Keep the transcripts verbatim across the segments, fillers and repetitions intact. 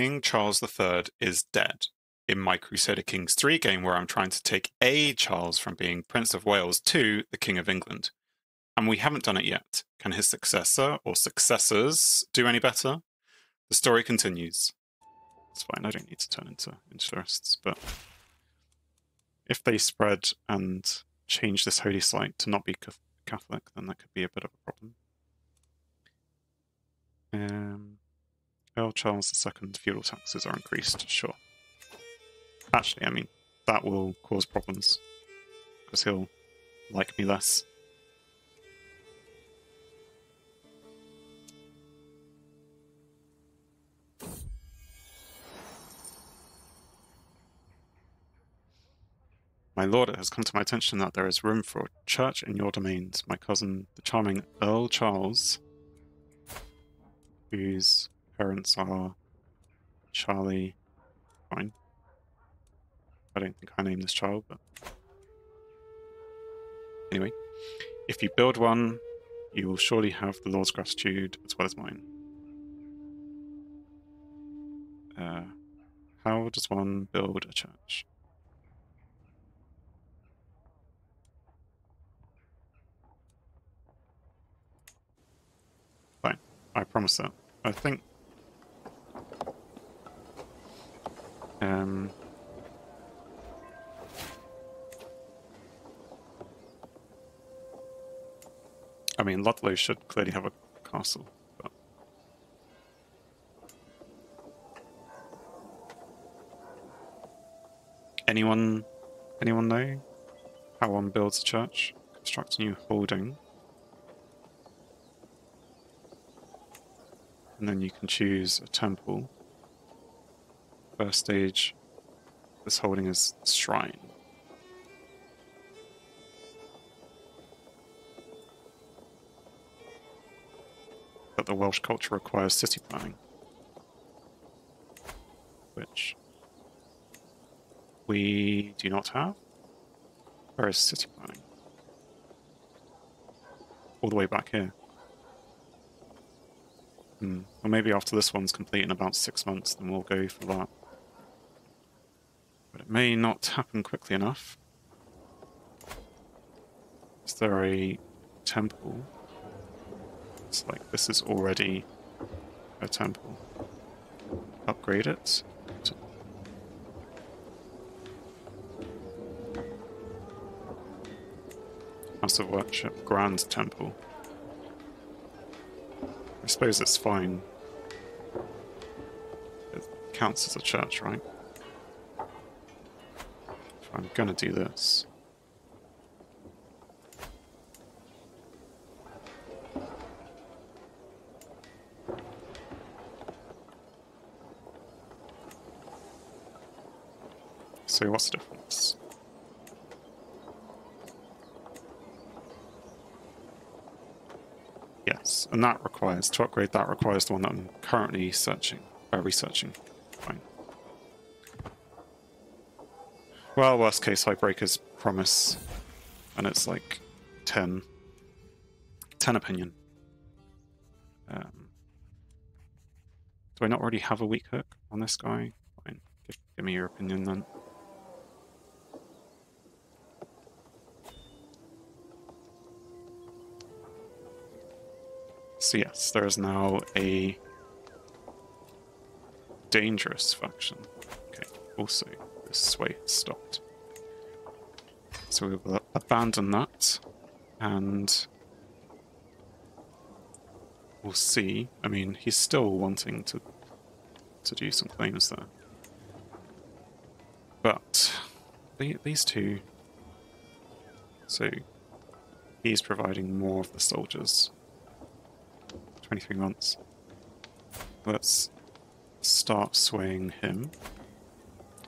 King Charles the third is dead. In my Crusader Kings three game, where I'm trying to take a Charles from being Prince of Wales to the King of England. And we haven't done it yet. Can his successor or successors do any better? The story continues. That's fine, I don't need to turn into interests, but if they spread and change this holy site to not be Catholic, then that could be a bit of a problem. Um, Earl Charles the second feudal taxes are increased, sure. Actually, I mean, that will cause problems, because he'll like me less. My lord, it has come to my attention that there is room for a church in your domains. My cousin, the charming Earl Charles, whose parents are Charlie... Fine. I don't think I named this child, but... Anyway. If you build one, you will surely have the Lord's gratitude as well as mine. Uh, how does one build a church? I promise that. I think um, I mean, Ludlow should clearly have a castle, but anyone anyone know how one builds a church? Construct a new holding. And then you can choose a temple. First stage, this holding is shrine. But the Welsh culture requires city planning, which we do not have. Where is city planning? All the way back here. Hmm. Well, maybe after this one's complete in about six months, then we'll go for that. But it may not happen quickly enough. Is there a temple? It's like, this is already a temple. Upgrade it. House of Worship, Grand Temple. I suppose it's fine. It counts as a church, right? If I'm gonna do this. So what's the difference? Yes, and that requires, to upgrade that requires the one that I'm currently searching, uh, researching. Fine. Well, worst case, I break his promise, and it's like ten, ten opinion. Um, do I not already have a weak hook on this guy? Fine, give, give me your opinion then. So yes, there is now a dangerous faction. Okay, also, this sway has stopped. So we will abandon that, and we'll see. I mean, he's still wanting to, to do some claims there. But the, these two... So he's providing more of the soldiers. twenty-three months. Let's start swaying him.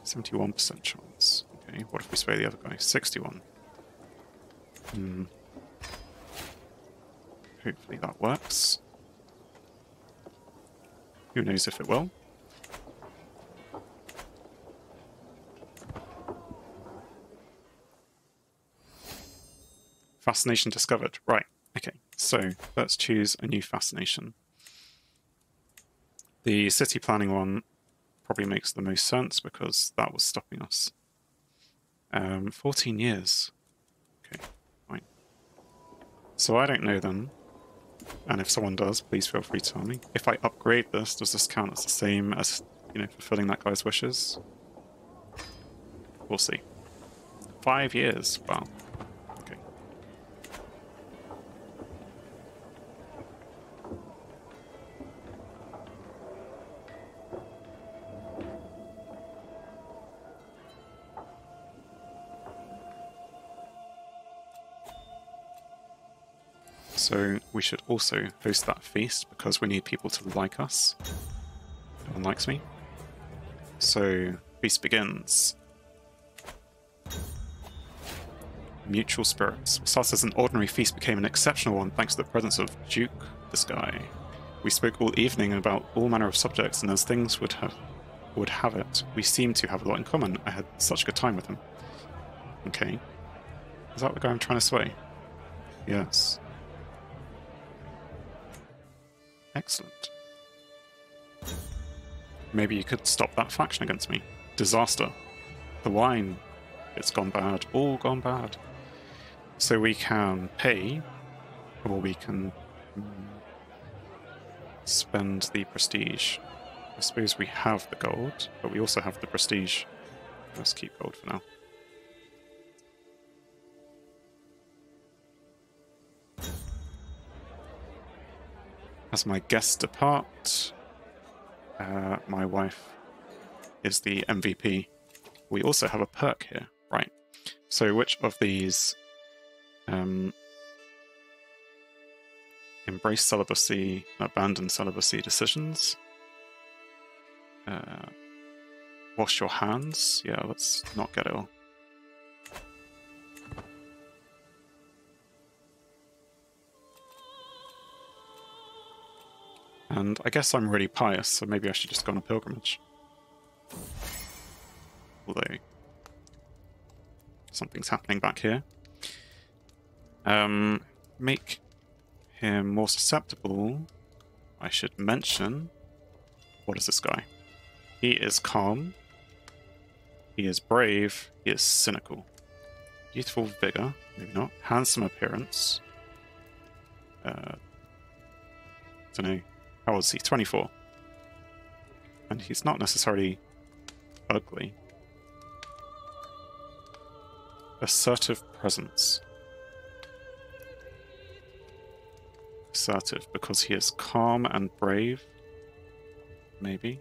seventy-one percent chance. Okay, what if we sway the other guy? sixty-one. Hmm. Hopefully that works. Who knows if it will. Fascination discovered. Right. Okay, so let's choose a new fascination. The city planning one probably makes the most sense because that was stopping us. Um, fourteen years. Okay, fine. So I don't know them. And if someone does, please feel free to tell me. If I upgrade this, does this count as the same as, you know, fulfilling that guy's wishes? We'll see. Five years. Wow. Okay. So we should also host that feast because we need people to like us. No one likes me. So feast begins. Mutual spirits. What started as an ordinary feast became an exceptional one thanks to the presence of Duke, this guy. We spoke all evening about all manner of subjects, and as things would have would have it, we seemed to have a lot in common. I had such a good time with him. Okay. Is that the guy I'm trying to sway? Yes. Excellent. Maybe you could stop that faction against me. Disaster. The wine. It's gone bad. All gone bad. So we can pay, or we can spend the prestige. I suppose we have the gold, but we also have the prestige. Let's keep gold for now. As my guests depart, uh, my wife is the M V P. We also have a perk here, right? So which of these... Um, embrace celibacy, abandon celibacy decisions. Uh, wash your hands. Yeah, let's not get ill. And I guess I'm really pious, so maybe I should just go on a pilgrimage. Although something's happening back here. Um, make him more susceptible. I should mention, what is this guy? He is calm. He is brave. He is cynical. Youthful vigor, maybe not. Handsome appearance. Uh, don't know. How old is he? twenty-four. And he's not necessarily ugly. Assertive presence. Assertive, because he is calm and brave. Maybe.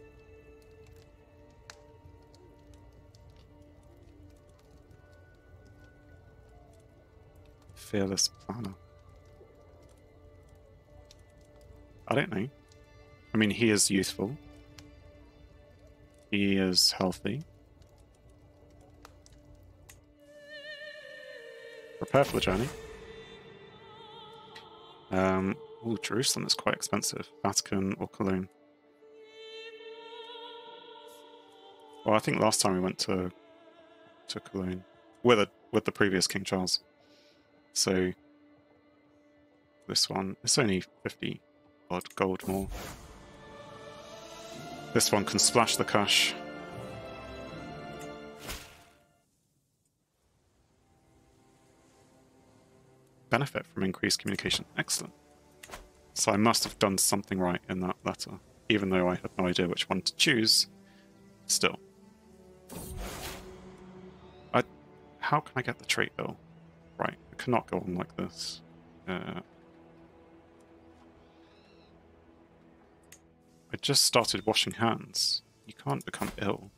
Fearless planner. I don't know. I mean, he is youthful. He is healthy. Prepare for the journey. Um, ooh, Jerusalem is quite expensive. Vatican or Cologne. Well, I think last time we went to to Cologne with a, with the previous King Charles. So this one, it's only fifty odd gold more. This one can splash the cash. Benefit from increased communication. Excellent. So I must have done something right in that letter, even though I had no idea which one to choose. Still. I, how can I get the trait though? Right, I cannot go on like this. Uh, I just started washing hands. You can't become ill.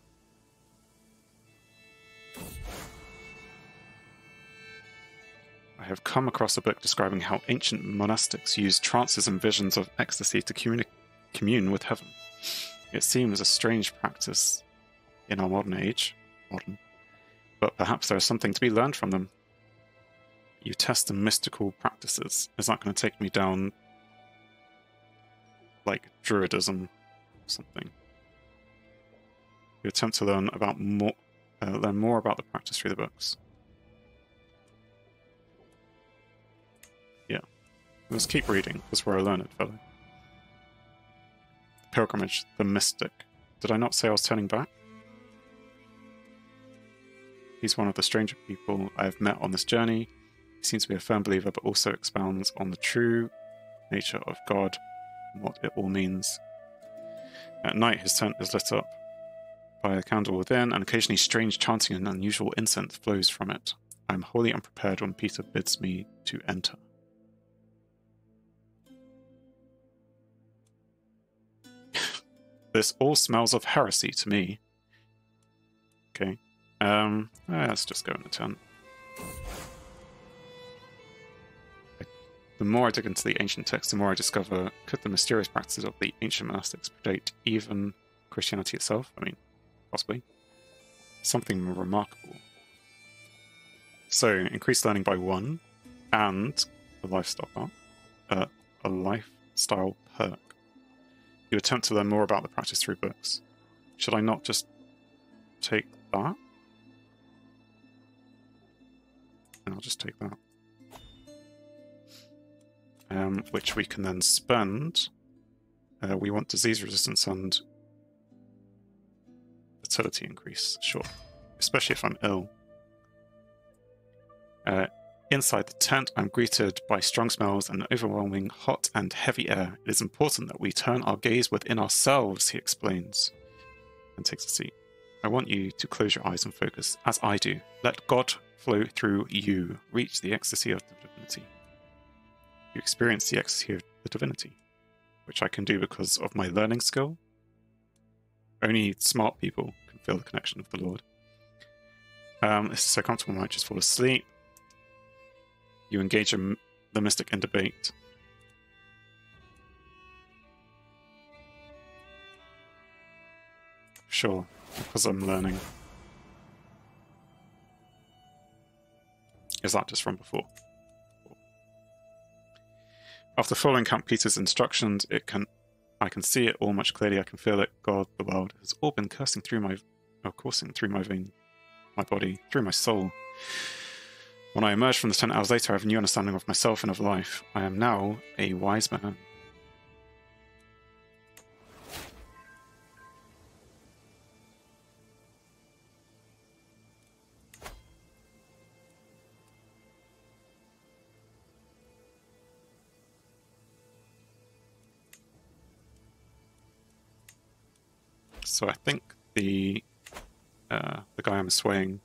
I have come across a book describing how ancient monastics used trances and visions of ecstasy to communi commune with heaven. It seems a strange practice in our modern age, modern, but perhaps there is something to be learned from them. You test the mystical practices. Is that going to take me down like druidism or something? You attempt to learn about more, uh, learn more about the practice through the books. Let's keep reading, because we're a learned fellow. Pilgrimage, the mystic. Did I not say I was turning back? He's one of the stranger people I have met on this journey. He seems to be a firm believer, but also expounds on the true nature of God and what it all means. At night, his tent is lit up by a candle within, and occasionally strange chanting and unusual incense flows from it. I am wholly unprepared when Peter bids me to enter. This all smells of heresy to me. Okay. Um, let's just go in the tent. I, the more I dig into the ancient text, the more I discover, could the mysterious practices of the ancient monastics predate even Christianity itself? I mean, possibly. Something remarkable. So, increased learning by one, and a lifestyle, uh, a lifestyle perk. You attempt to learn more about the practice through books. Should I not just take that? And I'll just take that. Um, which we can then spend. Uh, we want disease resistance and fertility increase, sure. Especially if I'm ill. Uh, inside the tent, I'm greeted by strong smells and overwhelming hot and heavy air. It is important that we turn our gaze within ourselves, he explains, and takes a seat. I want you to close your eyes and focus, as I do. Let God flow through you. Reach the ecstasy of the divinity. You experience the ecstasy of the divinity, which I can do because of my learning skill. Only smart people can feel the connection of the Lord. Um, this is so comfortable, I might just fall asleep. You engage in the mystic in debate. Sure, because I'm learning. Is that just from before? After following Count Peter's instructions, it can I can see it all much clearly. I can feel that God, the world, has all been coursing through my or coursing through my vein, my body, through my soul. When I emerged from the tent hours later, I have a new understanding of myself and of life. I am now a wise man. So I think the uh, the guy I'm swaying,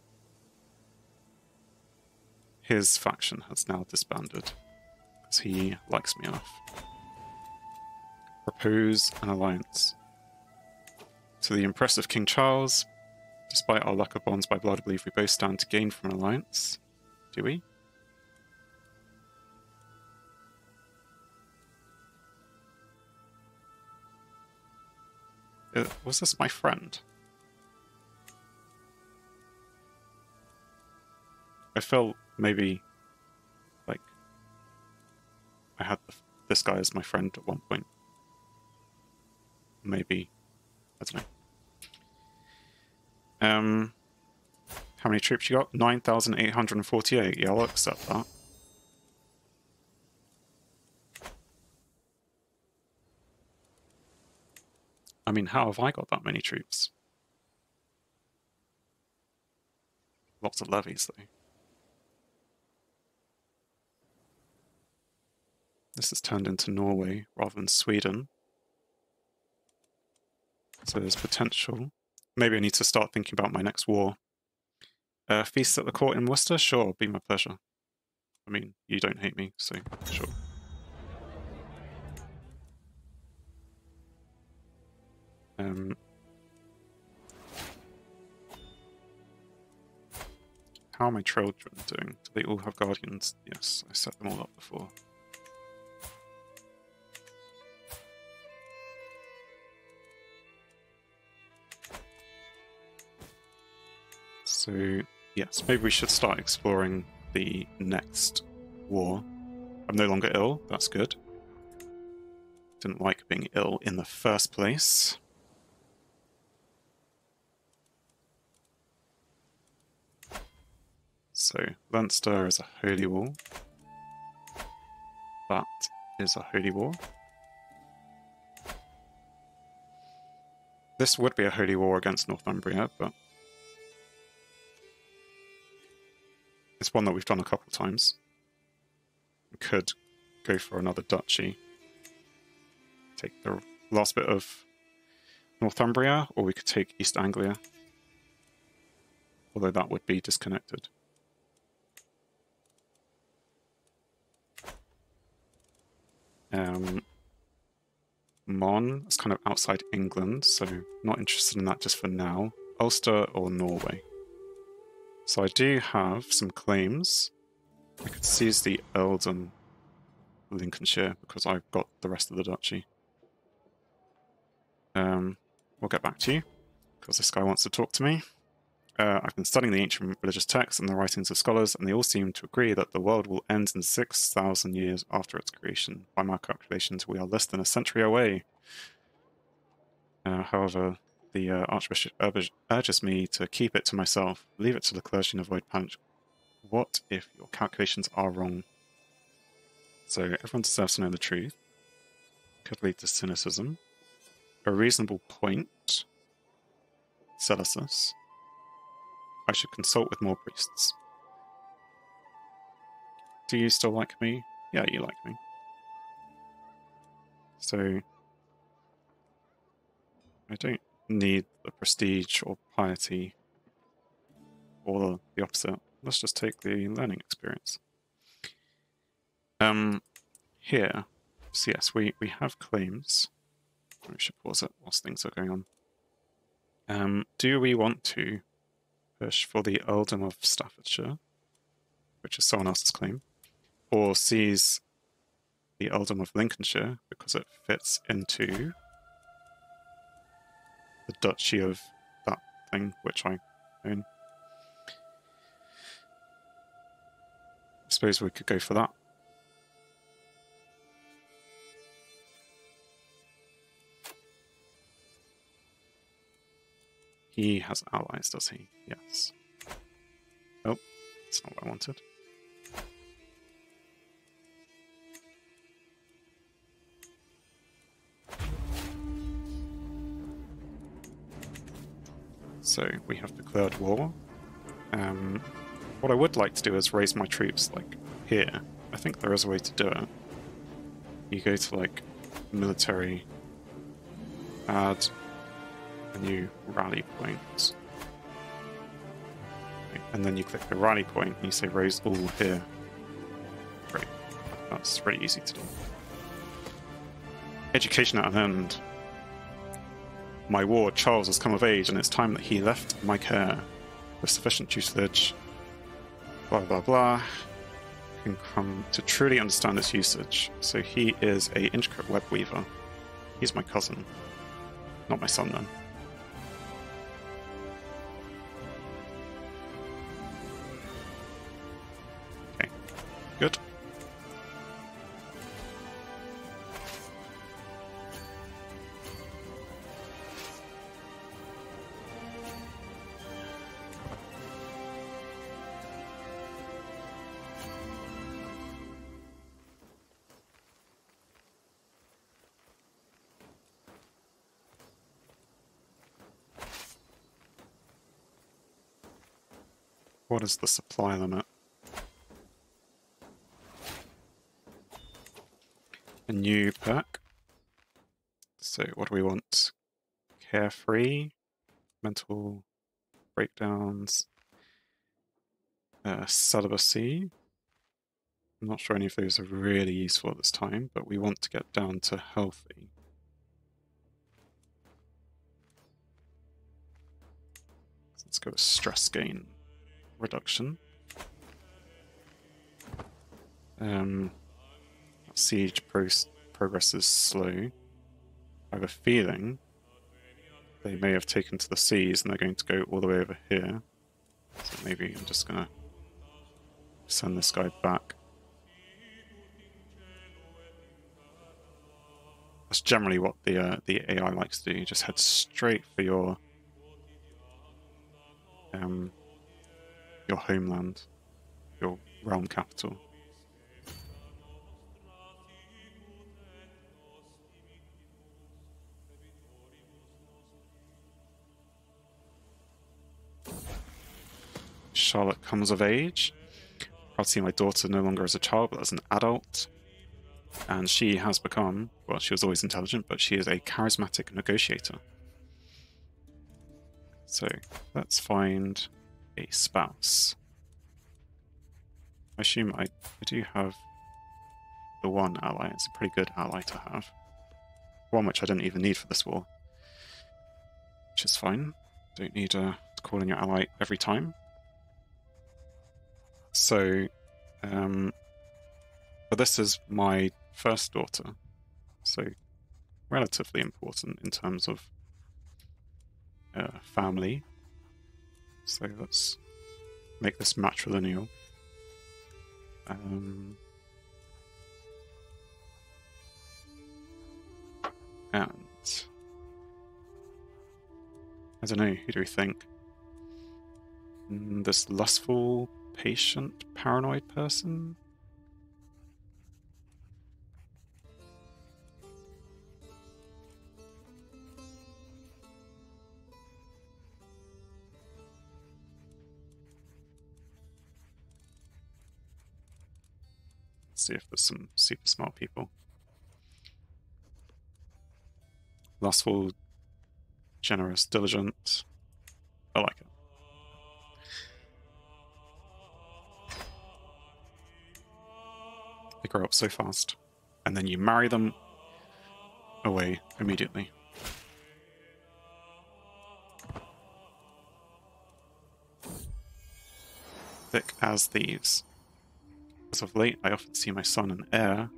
his faction has now disbanded because he likes me enough. Propose an alliance. To the impressive King Charles, despite our lack of bonds by blood, I believe we both stand to gain from an alliance. Do we? Uh, was this my friend? I felt maybe like I had this guy as my friend at one point. Maybe. I don't know. Um, how many troops you got? nine thousand eight hundred forty-eight. Yeah, I'll accept that. I mean, how have I got that many troops? Lots of levies, though. This has turned into Norway rather than Sweden. So there's potential. Maybe I need to start thinking about my next war. Uh, feast at the court in Worcester? Sure, be my pleasure. I mean, you don't hate me, so sure. Um, how are my children doing? Do they all have guardians? Yes, I set them all up before. So, yes, maybe we should start exploring the next war. I'm no longer ill, that's good. Didn't like being ill in the first place. So, Leinster is a holy war. That is a holy war. This would be a holy war against Northumbria, but it's one that we've done a couple times. We could go for another duchy, take the last bit of Northumbria, or we could take East Anglia, although that would be disconnected. Um, Mon is kind of outside England, so not interested in that just for now. Ulster or Norway. So I do have some claims. I could seize the earldom of Lincolnshire because I've got the rest of the duchy. Um, we'll get back to you because this guy wants to talk to me. Uh, I've been studying the ancient religious texts and the writings of scholars, and they all seem to agree that the world will end in six thousand years after its creation. By my calculations, we are less than a century away. Uh, however, the uh, Archbishop urges me to keep it to myself, leave it to the clergy and avoid panic. What if your calculations are wrong? So everyone deserves to know the truth. Could lead to cynicism. A reasonable point. Celisus. I should consult with more priests. Do you still like me? Yeah, you like me. So, I don't need the prestige or piety or the opposite. Let's just take the learning experience. Um, here. So yes, we, we have claims. We should pause it whilst things are going on. Um, do we want to push for the earldom of Staffordshire, which is someone else's claim, or seize the earldom of Lincolnshire because it fits into the duchy of that thing which I own? I suppose we could go for that. He has allies, does he? Yes. Oh, that's not what I wanted. So we have declared war. Um, what I would like to do is raise my troops, like, here. I think there is a way to do it. You go to, like, military, add a new rally point, and then you click the rally point and you say raise all here. Great, that's pretty easy to do. Education at an end. My ward Charles has come of age, and it's time that he left my care. With sufficient tutelage, blah blah blah, you can come to truly understand its usage. So he is a intricate web weaver. He's my cousin, not my son then. Good. What is the supply limit? A new perk. So what do we want? Carefree, mental breakdowns, uh, celibacy. I'm not sure any of those are really useful at this time, but we want to get down to healthy. So let's go with stress gain reduction. Um. Siege pro progress is slow. I have a feeling they may have taken to the seas and they're going to go all the way over here. So maybe I'm just going to send this guy back. That's generally what the uh, the A I likes to do. You just head straight for your um your homeland, your realm capital. Charlotte comes of age. Proud to see my daughter no longer as a child, but as an adult. And she has become, well, she was always intelligent, but she is a charismatic negotiator. So let's find a spouse. I assume I, I do have the one ally. It's a pretty good ally to have. One which I don't even need for this war. Which is fine. Don't need uh, to call in your ally every time. So, um, but this is my first daughter. So relatively important in terms of uh, family. So let's make this matrilineal. Um, and I don't know, who do we think? Mm, this lustful, patient, paranoid person? See if there's some super smart people. Lustful, generous, diligent. I like it. They grow up so fast. And then you marry them away immediately. Thick as thieves. As of late, I often see my son and heir,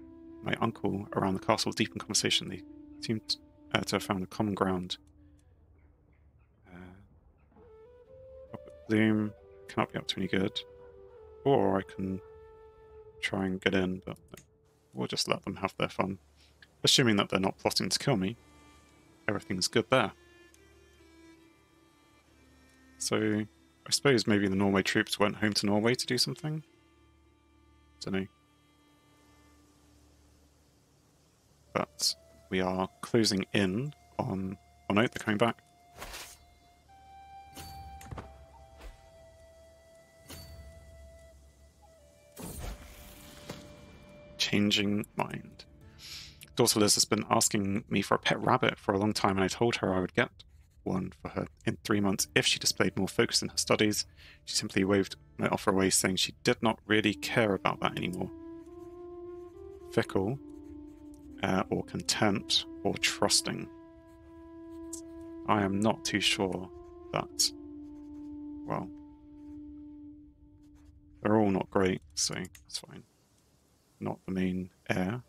my uncle, around the castle deep in conversation. They seem to, uh, to have found a common ground. Uh, Bloom cannot be up to any good. Or I can try and get in, but we'll just let them have their fun. Assuming that they're not plotting to kill me, everything's good there. So, I suppose maybe the Norway troops went home to Norway to do something? Don't know. But we are closing in on... Oh no, they're coming back. Changing mind. Daughter Liz has been asking me for a pet rabbit for a long time, and I told her I would get one for her in three months if she displayed more focus in her studies. She simply waved my offer away, saying she did not really care about that anymore. Fickle, uh, or content, or trusting. I am not too sure that, well, they're all not great, so that's fine. Not the main heir,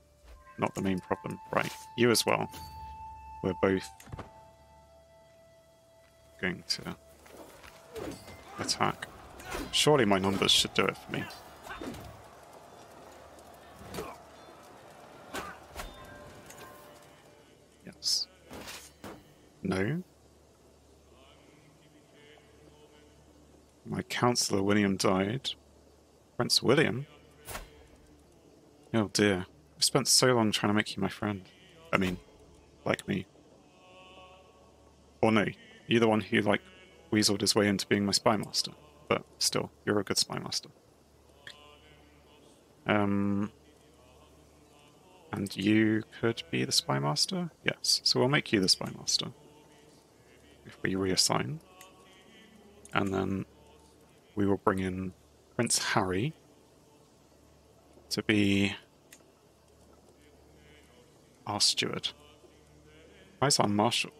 not the main problem. Right, you as well. We're both going to attack. Surely my numbers should do it for me. Yes. No. My counsellor William died. Prince William? Oh dear. I've spent so long trying to make you my friend. I mean, like me. Or no. You're the one who, like, weaseled his way into being my spy master. But still, you're a good spy master. Um, and you could be the spy master? Yes. So we'll make you the spy master. If we reassign. And then we will bring in Prince Harry to be our steward. Why is our marshal?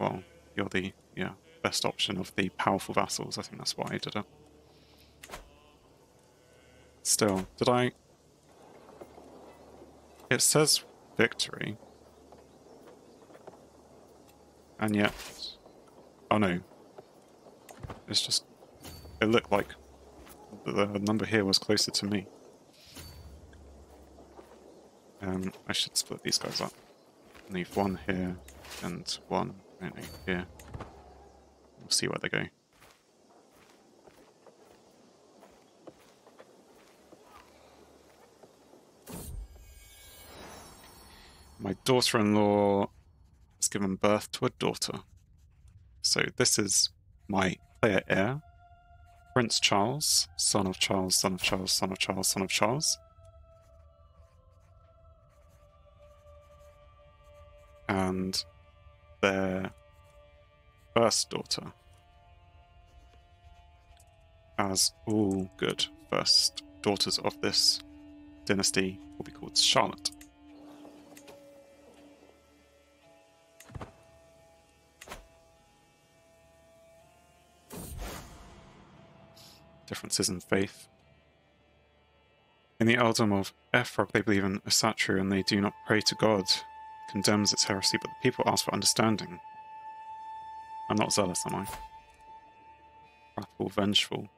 Well, you're the... yeah, best option of the powerful vassals. I think that's why I did it. Still, did I... It says victory. And yet... Oh no. It's just... It looked like the number here was closer to me. Um, I should split these guys up. Leave one here and one here. We'll see where they go. My daughter-in-law has given birth to a daughter. So this is my player heir, Prince Charles, son of Charles, son of Charles, son of Charles, son of Charles. And their first daughter. As all good first daughters of this dynasty will be called Charlotte. Differences in faith. In the earldom of Ephrog, they believe in Asatru and they do not pray to God. It condemns its heresy, but the people ask for understanding. I'm not zealous, am I? Wrathful, vengeful.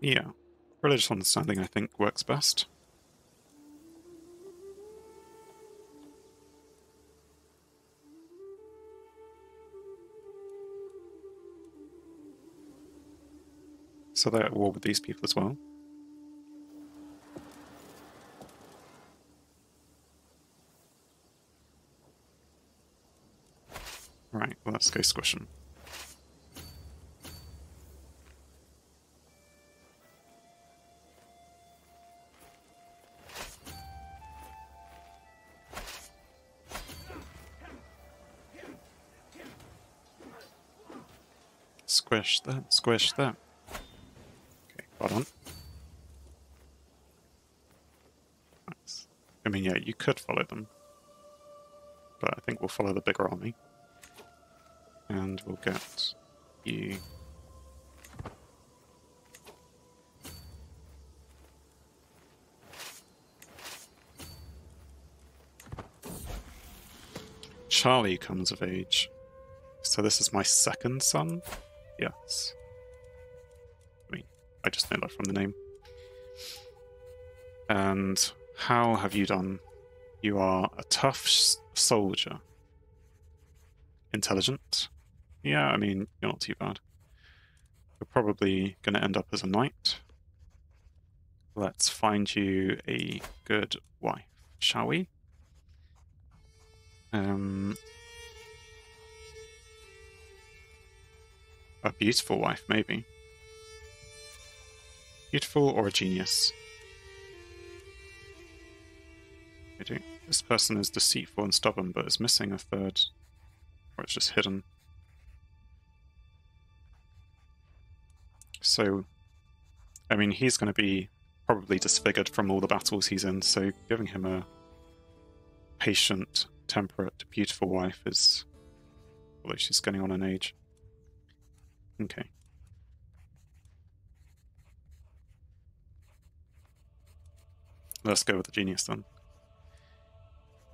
Yeah, religious understanding I think works best. So they're at war with these people as well. Right, well, let's go squish them. Squish that, squish that. Hold on. Nice. I mean, yeah, you could follow them. But I think we'll follow the bigger army. And we'll get you... Charlie comes of age. So this is my second son? Yes. I just know that from the name. And how have you done? You are a tough soldier. Intelligent. Yeah, I mean, you're not too bad. You're probably going to end up as a knight. Let's find you a good wife, shall we? Um, a beautiful wife, maybe. Beautiful or a genius? I do. This person is deceitful and stubborn, but is missing a third, or it's just hidden. So, I mean, he's going to be probably disfigured from all the battles he's in, so giving him a patient, temperate, beautiful wife is... although she's getting on in age. Okay. Let's go with the genius then.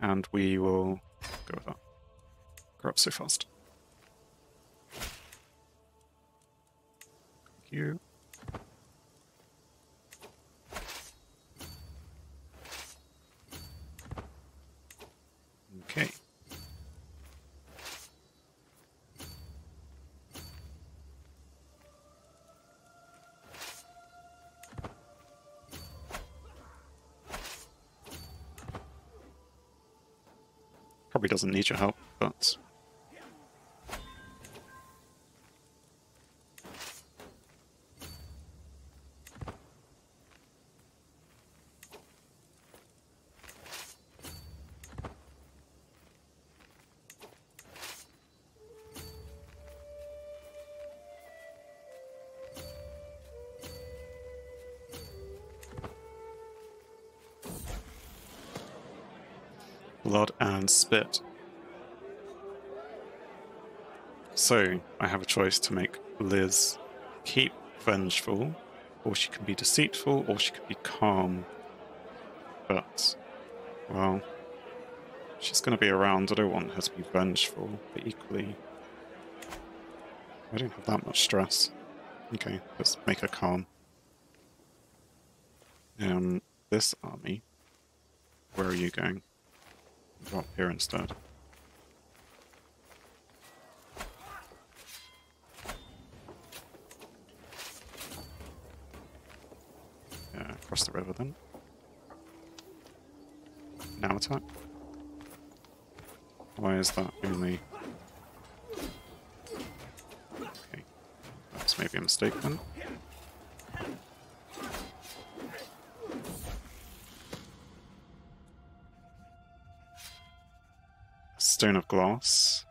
And we will go with that. Grow up so fast. Thank you. Okay. Probably doesn't need your help, but... blood and spit. So, I have a choice to make Liz keep vengeful, or she can be deceitful, or she could be calm. But, well, she's going to be around. I don't want her to be vengeful, but equally, I don't have that much stress. Okay, let's make her calm. Um, this army, where are you going? Go up here instead. Yeah, across the river then. Now attack. Why is that only... Okay. That's maybe a mistake then. Stone of glass.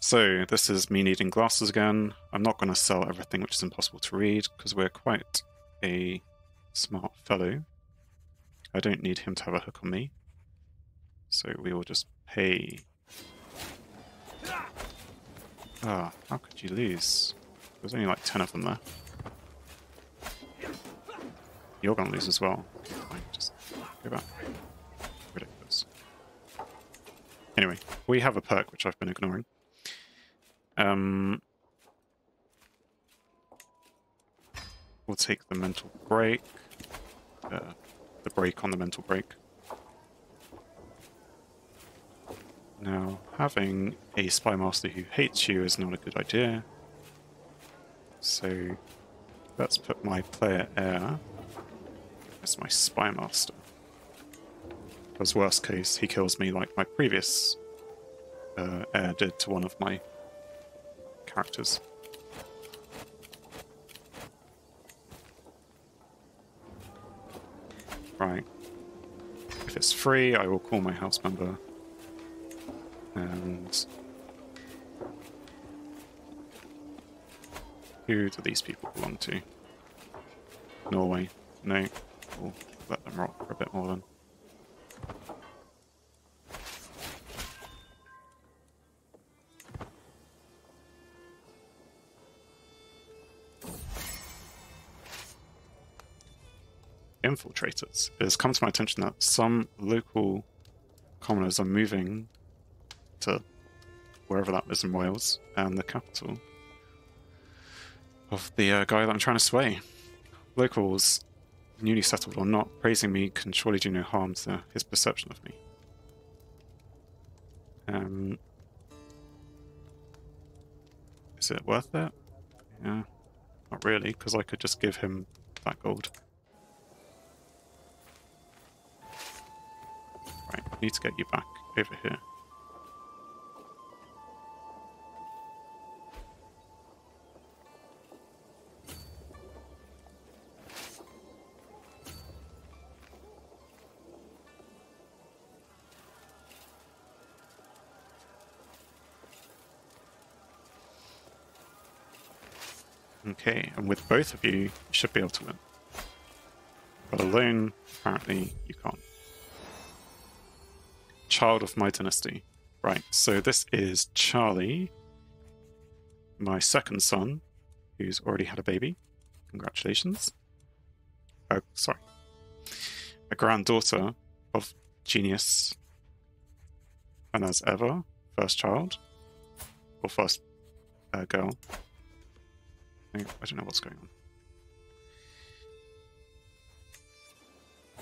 So this is me needing glasses again. I'm not going to sell everything which is impossible to read because we're quite a smart fellow. I don't need him to have a hook on me. So we will just pay. Ah, how could you lose? There's only like ten of them there. You're going to lose as well. Okay, fine. Just go back. Ridiculous. Anyway, we have a perk which I've been ignoring. Um, we'll take the mental break, uh, the break on the mental break. Now, having a spy master who hates you is not a good idea. So, let's put my player heir as my spy master. Because worst case, he kills me like my previous uh, heir did to one of my characters. Right. If it's free, I will call my house member. And who do these people belong to? Norway. No. We'll let them rock for a bit more then. Infiltrators. It has come to my attention that some local commoners are moving to wherever that is in Wales and the capital of the uh, guy that I'm trying to sway. Locals, newly settled or not, praising me can surely do no harm to his perception of me. Um, is it worth it? Yeah, not really, because I could just give him that gold. Right, need to get you back over here. Okay, and with both of you, you should be able to win. But alone, apparently, you can't. Child of my dynasty. Right, so this is Charlie, my second son, who's already had a baby. Congratulations. Oh, sorry. A granddaughter of genius. And as ever, first child. Or first uh, girl. I don't know what's going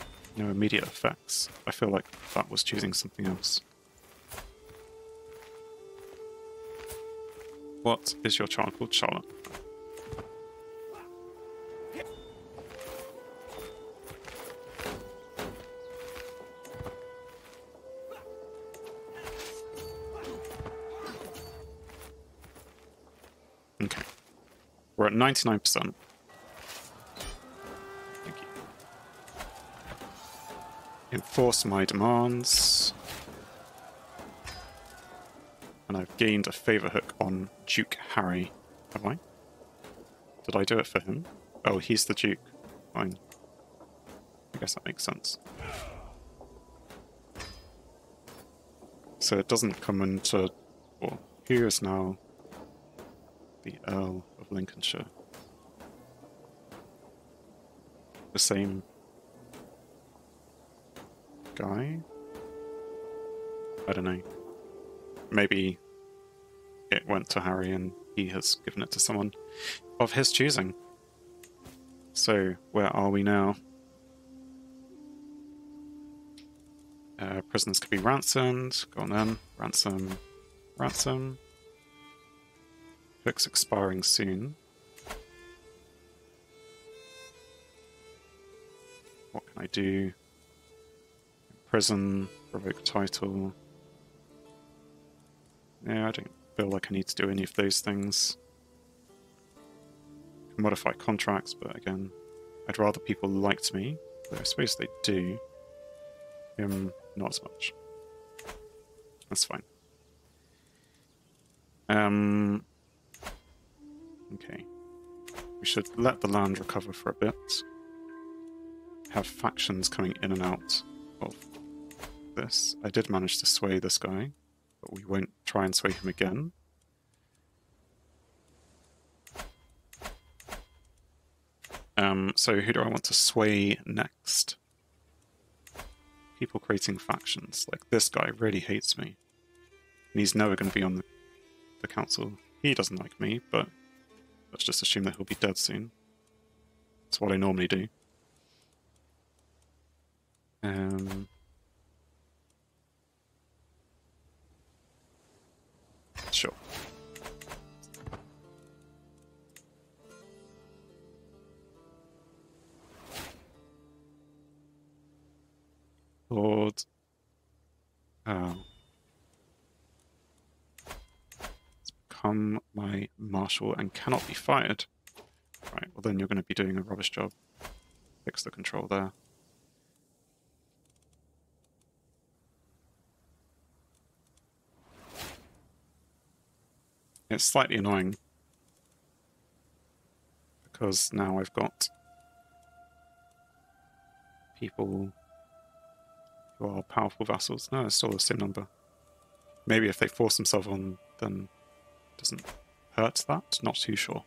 on. No immediate effects. I feel like that was choosing something else. What is your child called? Charlotte? Okay. We're at ninety-nine percent. Thank you. Enforce my demands. And I've gained a favour hook on Duke Harry. Have I? Did I do it for him? Oh, he's the Duke. Fine. I guess that makes sense. So it doesn't come into... Well, who is now the Earl of Lincolnshire? The same guy? I don't know. Maybe it went to Harry and he has given it to someone of his choosing. So, where are we now? Uh, prisoners could be ransomed. Go on then. Ransom. Ransom. Book's expiring soon. What can I do? Prison, revoke title. Yeah, I don't feel like I need to do any of those things. I can modify contracts, but again, I'd rather people liked me. But I suppose they do. Um, not as much. That's fine. Um. Okay. We should let the land recover for a bit. Have factions coming in and out of this. I did manage to sway this guy, but we won't try and sway him again. Um, so who do I want to sway next? People creating factions. Like, this guy really hates me. And he's never going to be on the, the council. He doesn't like me, but let's just assume that he'll be dead soon. That's what I normally do. Um... Sure. Lord. Oh. It's become my marshal and cannot be fired. Right, well then you're going to be doing a rubbish job. Fix the control there. It's slightly annoying, because now I've got people who are powerful vassals. No, it's still the same number. Maybe if they force themselves on, then it doesn't hurt that. Not too sure.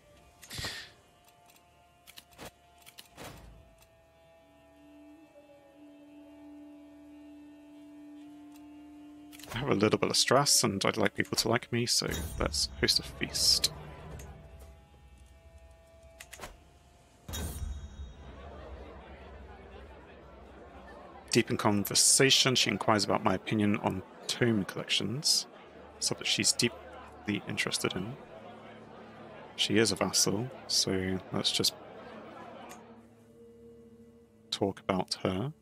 I have a little bit of stress, and I'd like people to like me, so let's host a feast. Deep in conversation, she inquires about my opinion on tome collections, something she's deeply interested in. She is a vassal, so let's just talk about her.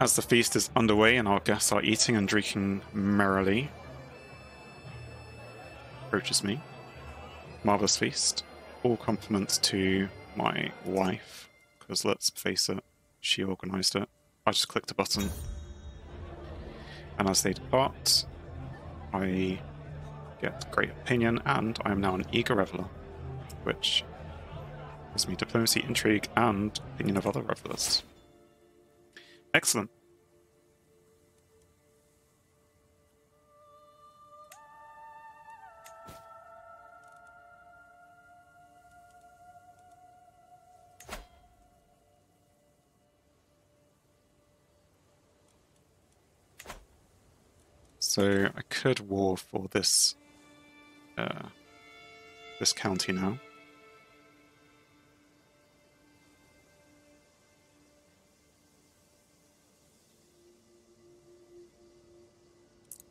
As the feast is underway and our guests are eating and drinking merrily, approaches me. Marvellous feast. All compliments to my wife, because let's face it, she organised it. I just clicked a button. And as they depart, I get great opinion, and I am now an eager reveller, which gives me diplomacy, intrigue, and opinion of other revellers. Excellent. So I could war for this uh, this county now.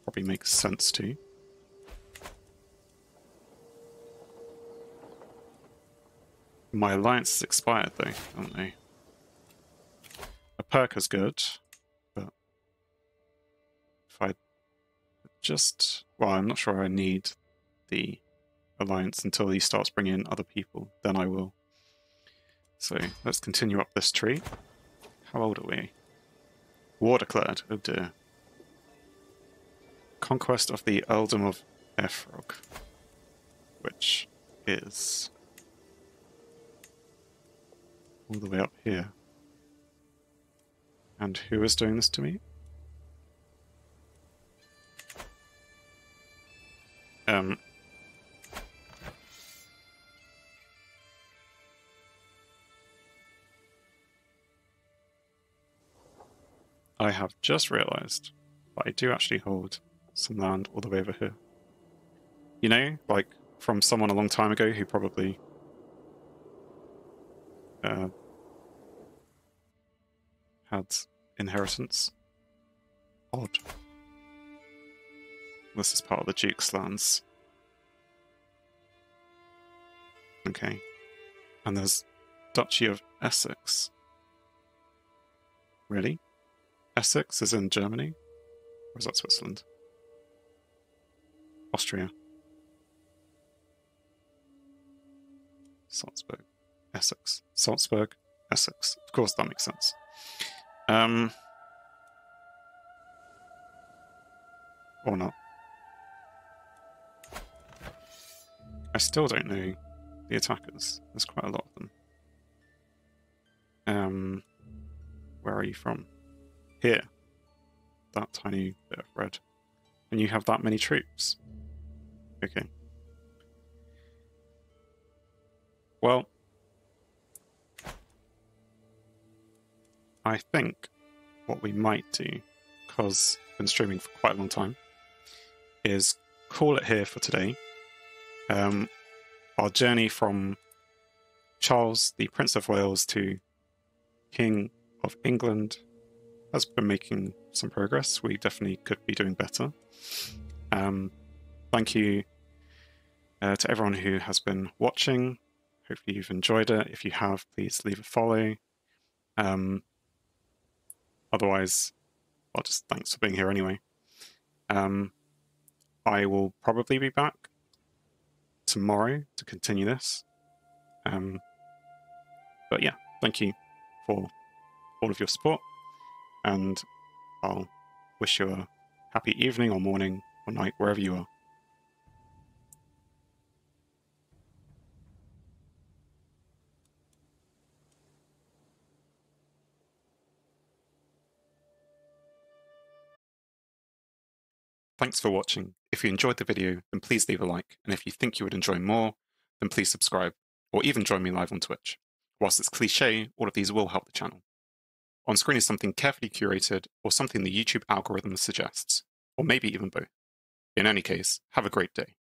Probably makes sense to. My alliance is expired though, aren't they? A perk is good, but if I just... well, I'm not sure I need the alliance until he starts bringing in other people, then I will. So let's continue up this tree. How old are we? War declared, oh dear. Conquest of the Earldom of Ephrog, which is all the way up here. And who is doing this to me? Um. I have just realised, but I do actually hold some land all the way over here. You know, like from someone a long time ago who probably uh, had inheritance. Odd. This is part of the Duke's lands. Okay. And there's Duchy of Essex. Really? Essex is in Germany? Or is that Switzerland? Austria. Salzburg. Essex. Salzburg. Essex. Of course, that makes sense. Um, or not. I still don't know the attackers. There's quite a lot of them. Um, where are you from? Here. That tiny bit of red. And you have that many troops. Okay. Well, I think what we might do, because I've been streaming for quite a long time, is call it here for today. Um, our journey from Charles, the Prince of Wales, to King of England has been making some progress. We definitely could be doing better. Um, thank you uh, to everyone who has been watching. Hopefully you've enjoyed it. If you have, please leave a follow. Um, otherwise, well, just thanks for being here anyway. Um, I will probably be back tomorrow to continue this. Um, but yeah, thank you for all of your support, and I'll wish you a happy evening or morning or night, wherever you are. Thanks for watching. If you enjoyed the video, then please leave a like, and if you think you would enjoy more, then please subscribe, or even join me live on Twitch. Whilst it's cliche, all of these will help the channel. On screen is something carefully curated, or something the YouTube algorithm suggests, or maybe even both. In any case, have a great day.